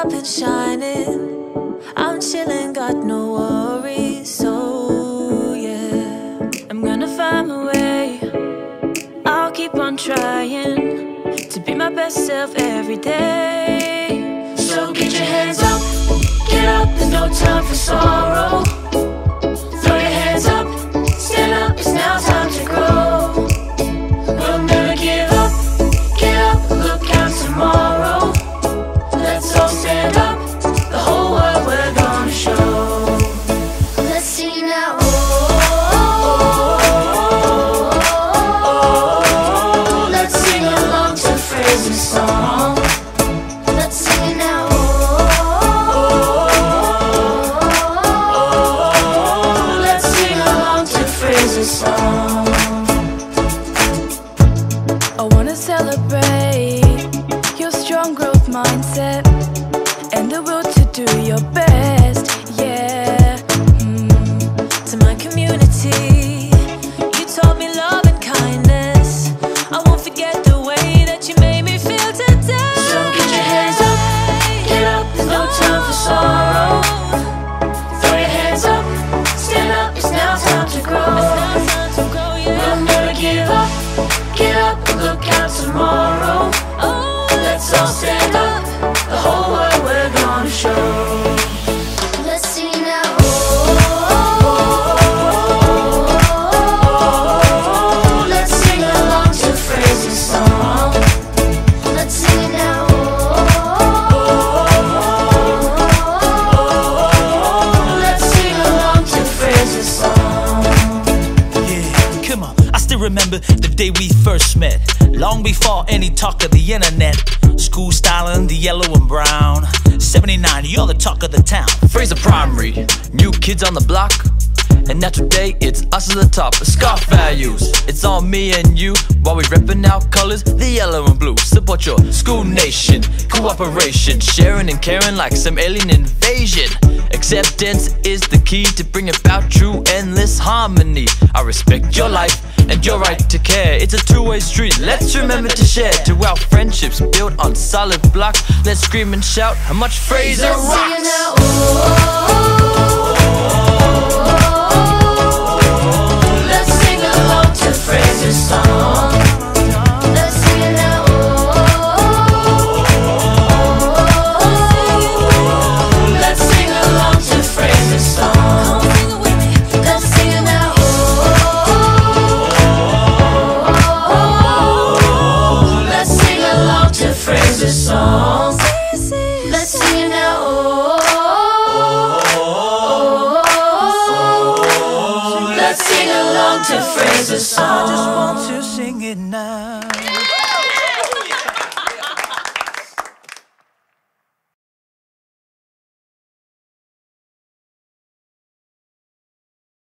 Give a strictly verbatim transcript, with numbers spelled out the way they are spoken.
up, it's shining. I'm chilling, got no worries. So yeah, I'm gonna find my way. I'll keep on trying to be my best self every day. So get your hands up, get up, there's no time for sorrow. Throw your hands up, stand up, it's now time to grow. We'll never give up, get up, look out tomorrow. Let's all stand up, the whole world we're gonna show. Let's sing now. Oh, oh, oh, oh, oh, oh. Let's sing along to Fraser's song. Let's sing now. Oh, oh, oh, oh, oh. Let's sing along to Fraser's song. I wanna celebrate your strong growth mindset and the will to do your best, yeah. mm. To my community, you taught me love and kindness. I won't forget the way that you made me feel today. So get your hands up, get up, there's no time for sorrow. Throw your hands up, stand up, it's now time to grow. We'll never give up, get up, look out tomorrow. Let's all stand up, the whole world we're gonna show. Let's sing now. Oh, oh, oh, oh, oh, oh. Let's sing along to Fraser's song. Let's sing now. Oh, oh, oh, oh, oh. Let's sing along to Fraser's song. Yeah, come on. I still remember the day we first met, long before any talk of the internet. School styling, the yellow and brown. seventy-nine, you're the talk of the town. Fraser Primary, new kids on the block. And now today, it's us at the top. Scarf values, it's all me and you. While we reppin' our colors, the yellow and blue. Support your school nation, cooperation. Sharing and caring like some alien invasion. Acceptance is the key to bring about true endless harmony. I respect your life and your right to care. It's a two-way street, let's remember to share. To our friendships built on solid blocks. Let's scream and shout how much Fraser rocks. Oh, oh, oh, oh. Let's sing along to Fraser's song. Let's sing it now. Oh, oh, oh, oh. Let's sing along to Fraser's song. Let's sing it now. Fraser's song. Let's sing it now. Oh, oh, oh, oh, oh. Let's sing along to Fraser's song. I just want to sing it now.